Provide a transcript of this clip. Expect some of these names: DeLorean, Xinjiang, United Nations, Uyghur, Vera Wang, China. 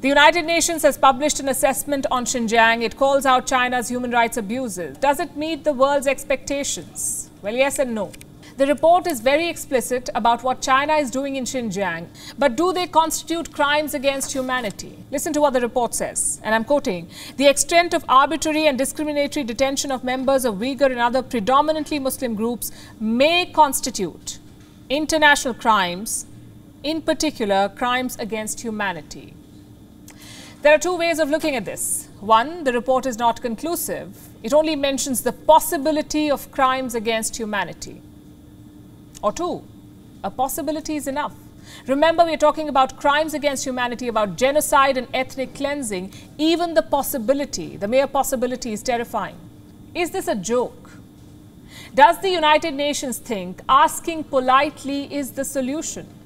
The United Nations has published an assessment on Xinjiang. It calls out China's human rights abuses. Does it meet the world's expectations? Well, yes and no. The report is very explicit about what China is doing in Xinjiang. But do they constitute crimes against humanity? Listen to what the report says, and I'm quoting, "The extent of arbitrary and discriminatory detention of members of Uyghur and other predominantly Muslim groups may constitute international crimes, in particular crimes against humanity." There are two ways of looking at this. One, the report is not conclusive. It only mentions the possibility of crimes against humanity. Or two, a possibility is enough. Remember, we're talking about crimes against humanity, about genocide and ethnic cleansing. Even the possibility, the mere possibility, is terrifying. Is this a joke? Does the United Nations think asking politely is the solution?